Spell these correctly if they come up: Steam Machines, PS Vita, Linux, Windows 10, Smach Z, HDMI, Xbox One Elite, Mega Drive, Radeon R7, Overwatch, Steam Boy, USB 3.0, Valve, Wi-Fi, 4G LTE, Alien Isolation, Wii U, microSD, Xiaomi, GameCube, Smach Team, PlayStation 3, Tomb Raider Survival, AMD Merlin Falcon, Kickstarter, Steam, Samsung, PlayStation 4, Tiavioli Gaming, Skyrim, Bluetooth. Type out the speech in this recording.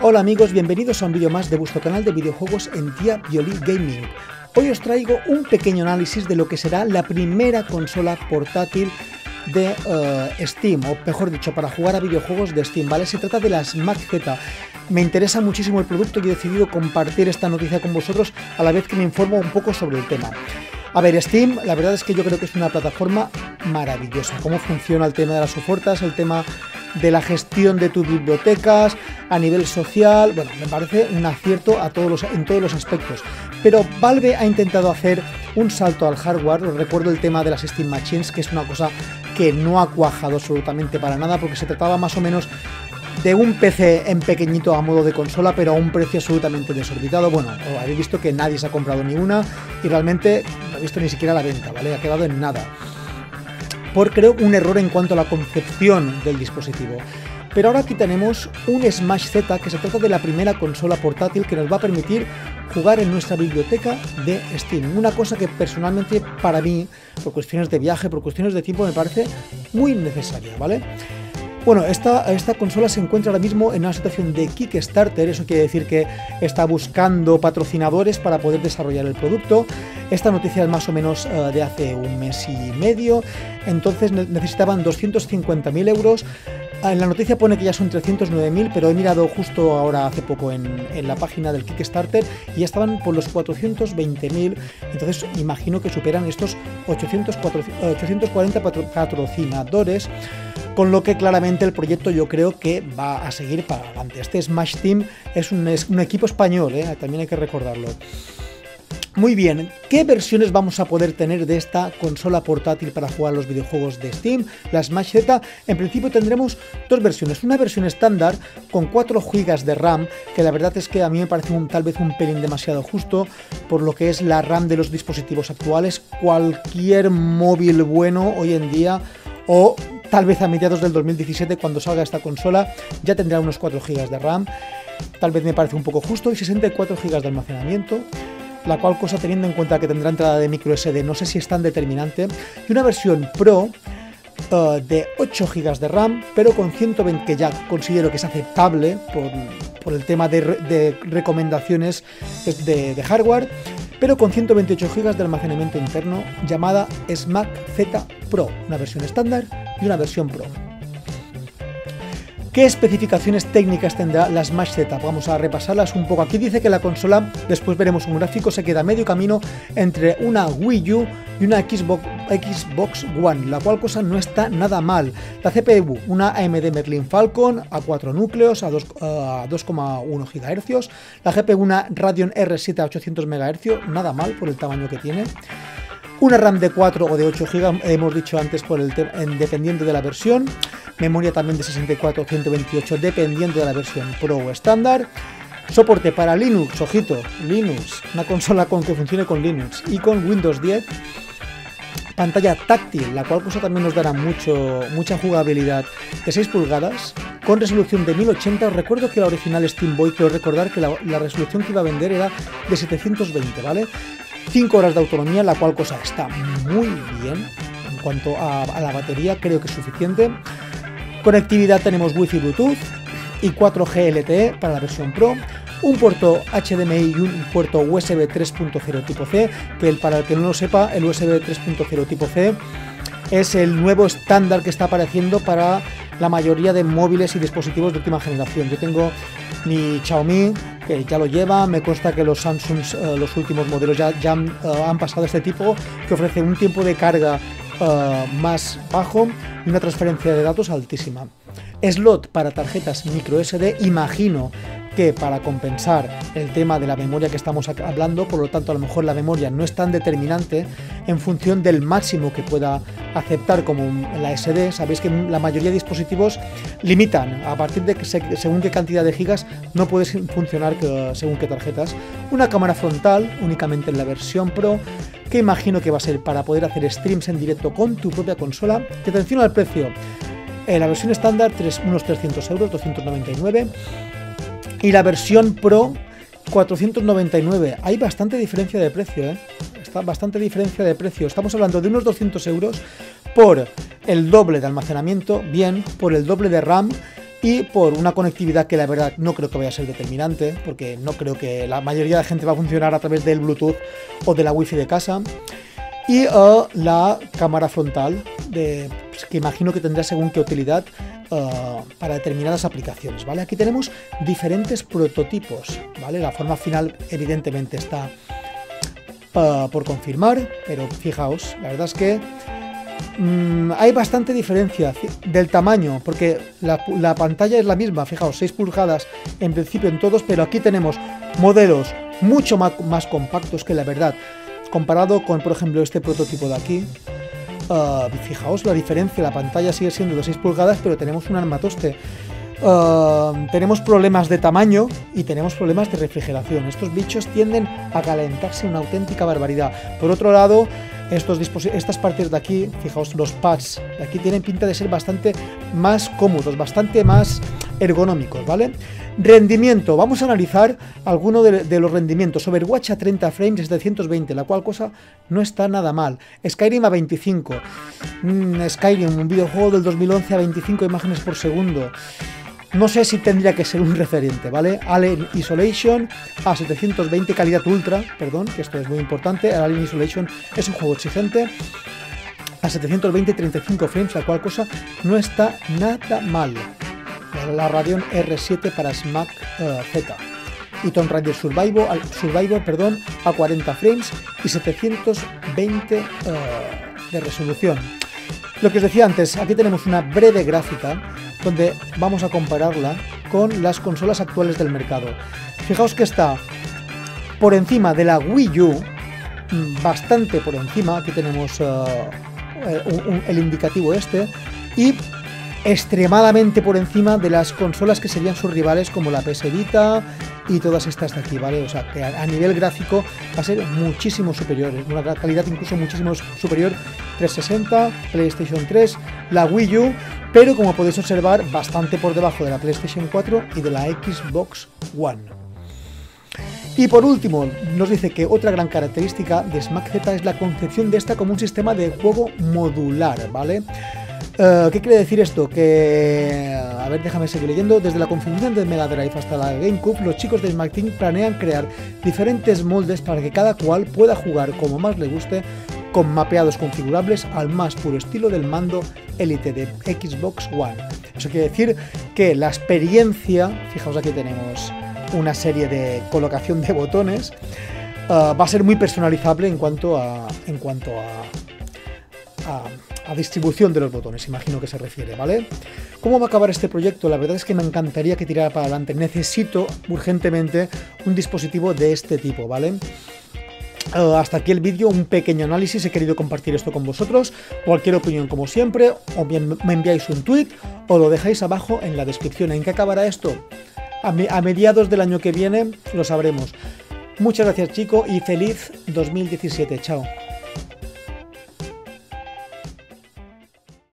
Hola amigos, bienvenidos a un vídeo más de vuestro canal de videojuegos en Tiavioli Gaming. Hoy os traigo un pequeño análisis de lo que será la primera consola portátil de Steam, o mejor dicho, para jugar a videojuegos de Steam, ¿vale? Se trata de la Smach Z. Me interesa muchísimo el producto y he decidido compartir esta noticia con vosotros a la vez que me informo un poco sobre el tema. A ver, Steam, la verdad es que yo creo que es una plataforma maravillosa. Cómo funciona el tema de las ofertas, el tema de la gestión de tus bibliotecas, a nivel social, bueno, me parece un acierto a todos en todos los aspectos. Pero Valve ha intentado hacer un salto al hardware. Os recuerdo el tema de las Steam Machines, que es una cosa que no ha cuajado absolutamente para nada, porque se trataba más o menos de un PC en pequeñito a modo de consola, pero a un precio absolutamente desorbitado. Bueno, habéis visto que nadie se ha comprado ni una y realmente no he visto ni siquiera la venta, ¿vale? Ha quedado en nada. Por, creo, un error en cuanto a la concepción del dispositivo. Pero ahora aquí tenemos un Smach Z, que se trata de la primera consola portátil que nos va a permitir jugar en nuestra biblioteca de Steam. Una cosa que personalmente para mí, por cuestiones de viaje, por cuestiones de tiempo, me parece muy necesaria, ¿vale? Bueno, esta consola se encuentra ahora mismo en una situación de Kickstarter. Eso quiere decir que está buscando patrocinadores para poder desarrollar el producto. Esta noticia es más o menos de hace un mes y medio, entonces necesitaban 250.000 euros. En la noticia pone que ya son 309.000, pero he mirado justo ahora hace poco en la página del Kickstarter y ya estaban por los 420.000, entonces imagino que superan estos 840 patrocinadores. Con lo que claramente el proyecto yo creo que va a seguir para adelante. Este Smach Team es un equipo español, también hay que recordarlo. Muy bien, ¿qué versiones vamos a poder tener de esta consola portátil para jugar los videojuegos de Steam? La Smach Z, en principio tendremos dos versiones. Una versión estándar con 4 GB de RAM, que la verdad es que a mí me parece tal vez un pelín demasiado justo por lo que es la RAM de los dispositivos actuales. Cualquier móvil bueno hoy en día, o tal vez a mediados del 2017, cuando salga esta consola, ya tendrá unos 4 GB de RAM. Tal vez me parece un poco justo. Y 64 GB de almacenamiento, la cual cosa, teniendo en cuenta que tendrá entrada de microSD, no sé si es tan determinante. Y una versión Pro de 8 GB de RAM, pero con 120, que ya considero que es aceptable por el tema de recomendaciones de hardware, pero con 128 GB de almacenamiento interno, llamada Smach Z Pro, una versión estándar y una versión Pro. ¿Qué especificaciones técnicas tendrá la Smach Z? Vamos a repasarlas un poco. Aquí dice que la consola, después veremos un gráfico, se queda a medio camino entre una Wii U y una Xbox One, la cual cosa no está nada mal. La CPU, una AMD Merlin Falcon a 4 núcleos a 2,1 GHz. La GPU, una Radeon R7 a 800 MHz, nada mal por el tamaño que tiene. Una RAM de 4 o de 8 GB, hemos dicho antes, dependiendo de la versión. Memoria también de 64 o 128, dependiendo de la versión Pro o estándar. Soporte para Linux, ojito, Linux, una consola con que funcione con Linux y con Windows 10. Pantalla táctil, la cual cosa también nos dará mucha jugabilidad, de 6 pulgadas, con resolución de 1080. Os recuerdo que la original Steam Boy, quiero recordar que la resolución que iba a vender era de 720, ¿vale? 5 horas de autonomía, la cual cosa está muy bien. En cuanto a la batería, creo que es suficiente. Conectividad, tenemos Wi-Fi, Bluetooth y 4G LTE para la versión Pro. Un puerto HDMI y un puerto USB 3.0 tipo C, que para el que no lo sepa, el USB 3.0 tipo C es el nuevo estándar que está apareciendo para la mayoría de móviles y dispositivos de última generación. Yo tengo mi Xiaomi, que ya lo lleva. Me consta que los Samsung, los últimos modelos ya han pasado a este tipo, que ofrece un tiempo de carga más bajo y una transferencia de datos altísima. Slot para tarjetas microSD, imagino que para compensar el tema de la memoria que estamos hablando, por lo tanto a lo mejor la memoria no es tan determinante en función del máximo que pueda aceptar como la SD. Sabéis que la mayoría de dispositivos limitan, a partir de que según qué cantidad de gigas no puedes funcionar según qué tarjetas. Una cámara frontal únicamente en la versión Pro, que imagino que va a ser para poder hacer streams en directo con tu propia consola. Y atención al precio, la versión estándar unos 300 euros, 299. Y la versión Pro, 499. Hay bastante diferencia de precio, ¿eh? bastante diferencia de precio. Estamos hablando de unos 200 euros por el doble de almacenamiento, bien, por el doble de RAM y por una conectividad que la verdad no creo que vaya a ser determinante, porque no creo que la mayoría de gente va a funcionar a través del Bluetooth o de la Wi-Fi de casa. Y la cámara frontal, que imagino que tendrá según qué utilidad para determinadas aplicaciones, ¿vale? Aquí tenemos diferentes prototipos, ¿vale? La forma final evidentemente está por confirmar, pero fijaos, la verdad es que hay bastante diferencia del tamaño, porque la pantalla es la misma, fijaos, 6 pulgadas en principio en todos, pero aquí tenemos modelos mucho más compactos que la verdad, comparado con, por ejemplo, este prototipo de aquí. Fijaos la diferencia, la pantalla sigue siendo de 6 pulgadas, pero tenemos un armatoste. Tenemos problemas de tamaño y tenemos problemas de refrigeración. Estos bichos tienden a calentarse una auténtica barbaridad. Por otro lado, estas partes de aquí, fijaos, los pads de aquí tienen pinta de ser bastante más cómodos, bastante más ergonómicos, ¿vale? Rendimiento, vamos a analizar alguno de los rendimientos. Overwatch a 30 frames, 720, la cual cosa no está nada mal. Skyrim a 25. Skyrim, un videojuego del 2011, a 25 imágenes por segundo. No sé si tendría que ser un referente, ¿vale? Alien Isolation a 720, calidad ultra, perdón, que esto es muy importante. Alien Isolation es un juego exigente. A 720, 35 frames, la cual cosa no está nada mal. La Radeon R7 para Smach Z. Y Tomb Raider Survival, a 40 frames y 720 de resolución. Lo que os decía antes, aquí tenemos una breve gráfica donde vamos a compararla con las consolas actuales del mercado. Fijaos que está por encima de la Wii U, bastante por encima. Aquí tenemos el indicativo este, y extremadamente por encima de las consolas que serían sus rivales, como la PS Vita y todas estas de aquí, ¿vale? O sea, que a nivel gráfico va a ser muchísimo superior, una calidad incluso muchísimo superior, 360, PlayStation 3, la Wii U, pero como podéis observar, bastante por debajo de la PlayStation 4 y de la Xbox One. Y por último, nos dice que otra gran característica de Smach Z es la concepción de esta como un sistema de juego modular, ¿vale? ¿Qué quiere decir esto? Que... a ver, déjame seguir leyendo. Desde la configuración de Mega Drive hasta la GameCube, los chicos de Smach Team planean crear diferentes moldes para que cada cual pueda jugar como más le guste, con mapeados configurables al más puro estilo del mando Elite de Xbox One. Eso quiere decir que la experiencia... Fijaos, aquí tenemos una serie de colocación de botones. Va a ser muy personalizable en cuanto a distribución de los botones, imagino que se refiere, ¿vale? ¿Cómo va a acabar este proyecto? La verdad es que me encantaría que tirara para adelante. Necesito urgentemente un dispositivo de este tipo, ¿vale? Hasta aquí el vídeo, un pequeño análisis. He querido compartir esto con vosotros. Cualquier opinión, como siempre, o bien me enviáis un tweet o lo dejáis abajo en la descripción. ¿En qué acabará esto? A mediados del año que viene lo sabremos. Muchas gracias, chicos, y feliz 2017. Chao.